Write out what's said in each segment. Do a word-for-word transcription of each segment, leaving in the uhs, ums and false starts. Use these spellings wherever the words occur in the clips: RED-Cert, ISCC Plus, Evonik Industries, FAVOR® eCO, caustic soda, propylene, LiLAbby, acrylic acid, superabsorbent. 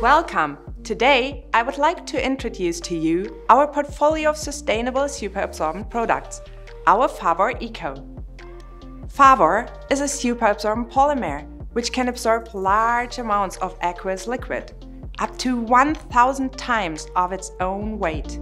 Welcome! Today I would like to introduce to you our portfolio of sustainable superabsorbent products, our FAVOR® eCO. FAVOR® is a superabsorbent polymer which can absorb large amounts of aqueous liquid, up to one thousand times of its own weight.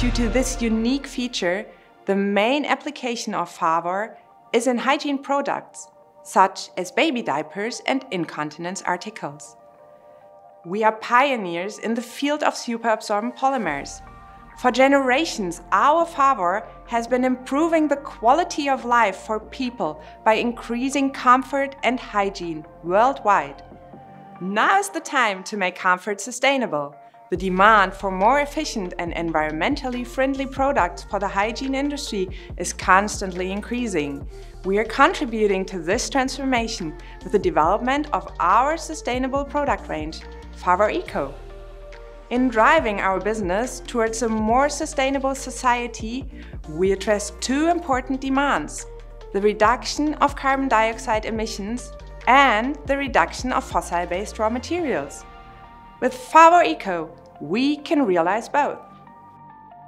Due to this unique feature, the main application of FAVOR® is in hygiene products, such as baby diapers and incontinence articles. We are pioneers in the field of superabsorbent polymers. For generations, our FAVOR® has been improving the quality of life for people by increasing comfort and hygiene worldwide. Now is the time to make comfort sustainable. The demand for more efficient and environmentally friendly products for the hygiene industry is constantly increasing. We are contributing to this transformation with the development of our sustainable product range, FAVOR® eCO. In driving our business towards a more sustainable society, we address two important demands: the reduction of carbon dioxide emissions and the reduction of fossil-based raw materials. With FAVOR® eCO, we can realize both.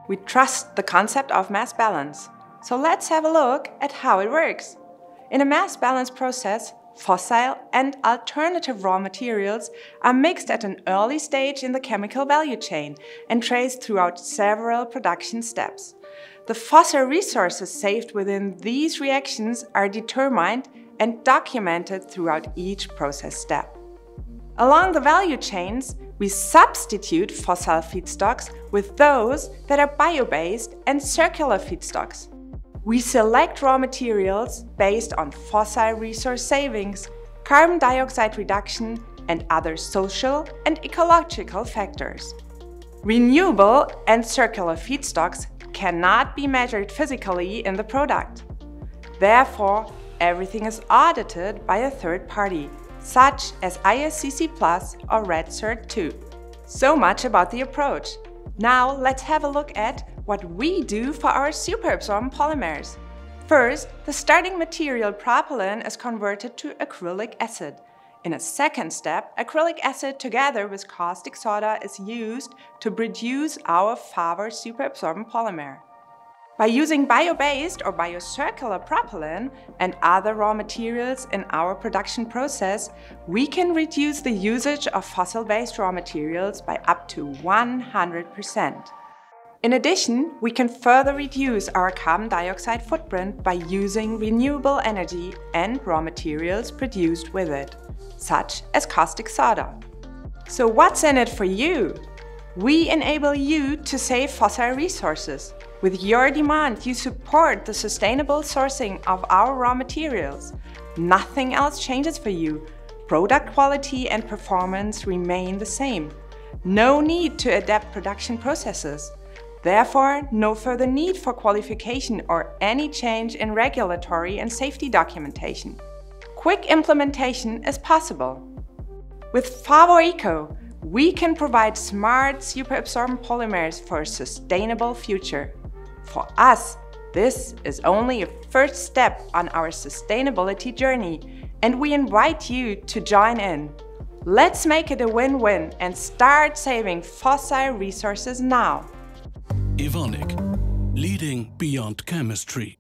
We trust the concept of mass balance, so let's have a look at how it works. In a mass balance process, fossil and alternative raw materials are mixed at an early stage in the chemical value chain and traced throughout several production steps. The fossil resources saved within these reactions are determined and documented throughout each process step. Along the value chains, we substitute fossil feedstocks with those that are bio-based and circular feedstocks. We select raw materials based on fossil resource savings, carbon dioxide reduction, and other social and ecological factors. Renewable and circular feedstocks cannot be measured physically in the product. Therefore, everything is audited by a third party, such as I S C C Plus or RED-Cert two. So much about the approach. Now let's have a look at what we do for our superabsorbent polymers. First, the starting material propylene is converted to acrylic acid. In a second step, acrylic acid together with caustic soda is used to produce our FAVOR® superabsorbent polymer. By using bio-based or biocircular propylene and other raw materials in our production process, we can reduce the usage of fossil-based raw materials by up to one hundred percent. In addition, we can further reduce our carbon dioxide footprint by using renewable energy and raw materials produced with it, such as caustic soda. So what's in it for you? We enable you to save fossil resources. With your demand, you support the sustainable sourcing of our raw materials. Nothing else changes for you. Product quality and performance remain the same. No need to adapt production processes. Therefore, no further need for qualification or any change in regulatory and safety documentation. Quick implementation is possible. With FAVOR® eCO, we can provide smart superabsorbent polymers for a sustainable future. For us, this is only a first step on our sustainability journey, and we invite you to join in. Let's make it a win-win and start saving fossil resources now. Evonik, leading beyond chemistry.